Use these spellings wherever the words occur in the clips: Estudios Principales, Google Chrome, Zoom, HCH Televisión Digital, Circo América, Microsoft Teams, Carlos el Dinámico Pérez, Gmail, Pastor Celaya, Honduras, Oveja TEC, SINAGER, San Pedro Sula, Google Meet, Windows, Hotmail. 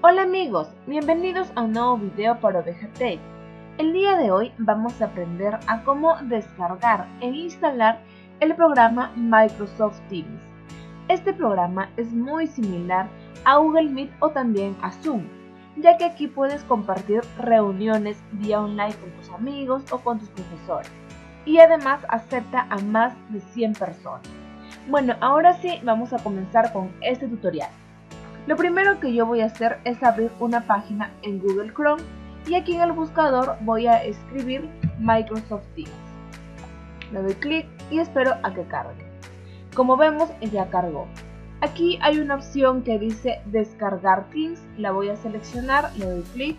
Hola amigos, bienvenidos a un nuevo video para Oveja TEC. El día de hoy vamos a aprender a cómo descargar e instalar el programa Microsoft Teams. Este programa es muy similar a Google Meet o también a Zoom, ya que aquí puedes compartir reuniones vía online con tus amigos o con tus profesores. Y además acepta a más de 100 personas. Bueno, ahora sí vamos a comenzar con este tutorial. Lo primero que yo voy a hacer es abrir una página en Google Chrome y aquí en el buscador voy a escribir Microsoft Teams. Le doy clic y espero a que cargue. Como vemos, ya cargó. Aquí hay una opción que dice descargar Teams, la voy a seleccionar, le doy clic.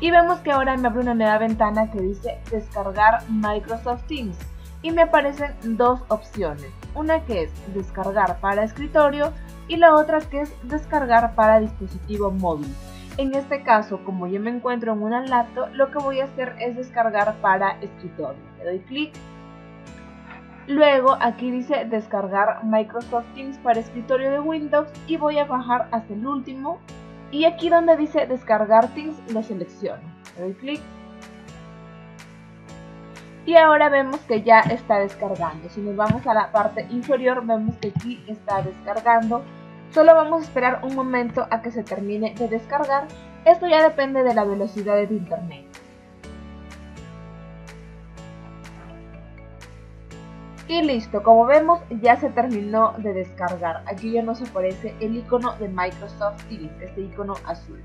Y vemos que ahora me abre una nueva ventana que dice descargar Microsoft Teams. Y me aparecen dos opciones, una que es descargar para escritorio y la otra que es descargar para dispositivo móvil. En este caso, como yo me encuentro en una laptop, lo que voy a hacer es descargar para escritorio. Le doy clic. Luego aquí dice descargar Microsoft Teams para escritorio de Windows y voy a bajar hasta el último. Y aquí donde dice descargar Teams lo selecciono. Le doy clic. Y ahora vemos que ya está descargando. Si nos vamos a la parte inferior, vemos que aquí está descargando. Solo vamos a esperar un momento a que se termine de descargar. Esto ya depende de la velocidad de tu internet. Y listo, como vemos ya se terminó de descargar. Aquí ya nos aparece el icono de Microsoft Teams, este icono azul.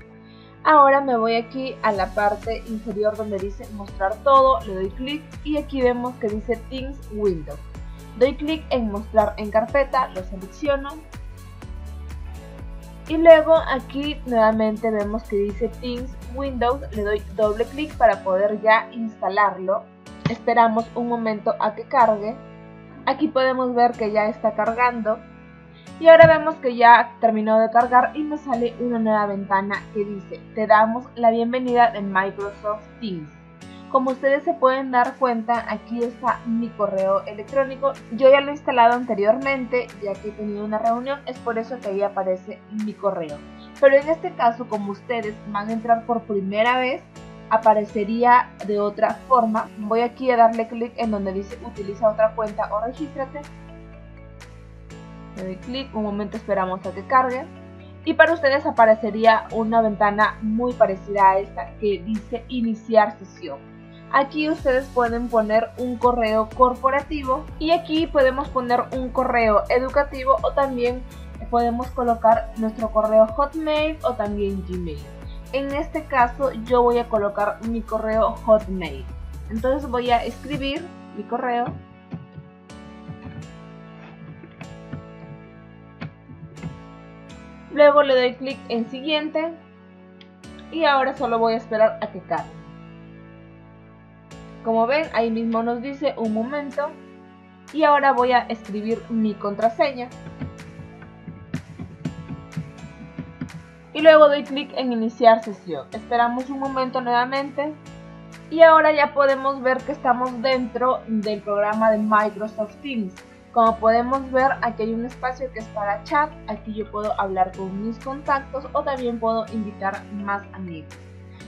Ahora me voy aquí a la parte inferior donde dice mostrar todo, le doy clic y aquí vemos que dice Teams Windows. Doy clic en mostrar en carpeta, lo selecciono. Y luego aquí nuevamente vemos que dice Teams Windows, le doy doble clic para poder ya instalarlo. Esperamos un momento a que cargue. Aquí podemos ver que ya está cargando. Y ahora vemos que ya terminó de cargar y me sale una nueva ventana que dice te damos la bienvenida en Microsoft Teams. Como ustedes se pueden dar cuenta, aquí está mi correo electrónico. Yo ya lo he instalado anteriormente, ya que he tenido una reunión, es por eso que ahí aparece mi correo. Pero en este caso, como ustedes van a entrar por primera vez, aparecería de otra forma. Voy aquí a darle clic en donde dice utiliza otra cuenta o regístrate. Le doy clic, un momento esperamos a que cargue y para ustedes aparecería una ventana muy parecida a esta que dice iniciar sesión. Aquí ustedes pueden poner un correo corporativo y aquí podemos poner un correo educativo o también podemos colocar nuestro correo Hotmail o también Gmail. En este caso yo voy a colocar mi correo Hotmail, entonces voy a escribir mi correo. Luego le doy clic en siguiente y ahora solo voy a esperar a que cargue. Como ven, ahí mismo nos dice un momento y ahora voy a escribir mi contraseña. Y luego doy clic en iniciar sesión. Esperamos un momento nuevamente y ahora ya podemos ver que estamos dentro del programa de Microsoft Teams. Como podemos ver, aquí hay un espacio que es para chat, aquí yo puedo hablar con mis contactos o también puedo invitar más amigos.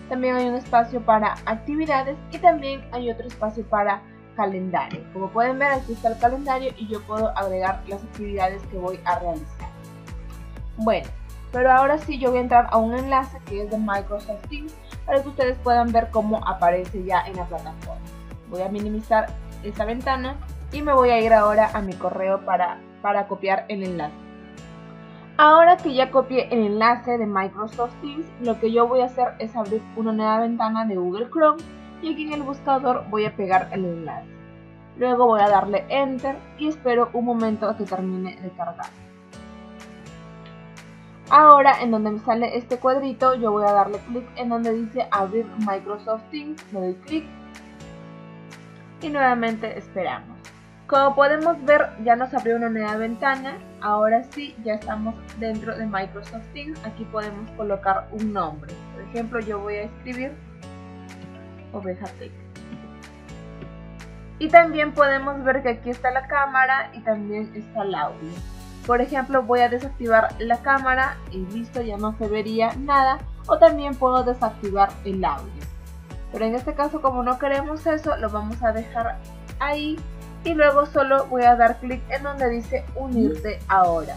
También hay un espacio para actividades y también hay otro espacio para calendario. Como pueden ver, aquí está el calendario y yo puedo agregar las actividades que voy a realizar. Bueno, pero ahora sí yo voy a entrar a un enlace que es de Microsoft Teams para que ustedes puedan ver cómo aparece ya en la plataforma. Voy a minimizar esta ventana. Y me voy a ir ahora a mi correo para copiar el enlace. Ahora que ya copié el enlace de Microsoft Teams, lo que yo voy a hacer es abrir una nueva ventana de Google Chrome y aquí en el buscador voy a pegar el enlace. Luego voy a darle Enter y espero un momento a que termine de cargar. Ahora en donde me sale este cuadrito yo voy a darle clic en donde dice abrir Microsoft Teams, le doy clic y nuevamente esperamos. Como podemos ver, ya nos abrió una nueva ventana. Ahora sí, ya estamos dentro de Microsoft Teams. Aquí podemos colocar un nombre. Por ejemplo, yo voy a escribir Oveja TEC. Y también podemos ver que aquí está la cámara y también está el audio. Por ejemplo, voy a desactivar la cámara y listo, ya no se vería nada. O también puedo desactivar el audio. Pero en este caso, como no queremos eso, lo vamos a dejar ahí. Y luego solo voy a dar clic en donde dice unirte ahora.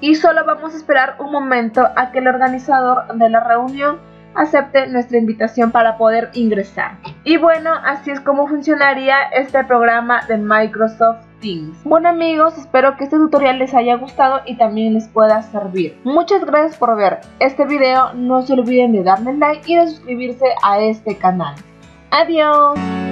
Y solo vamos a esperar un momento a que el organizador de la reunión acepte nuestra invitación para poder ingresar. Y bueno, así es como funcionaría este programa de Microsoft Teams. Bueno amigos, espero que este tutorial les haya gustado y también les pueda servir. Muchas gracias por ver este video, no se olviden de darle like y de suscribirse a este canal. ¡Adiós!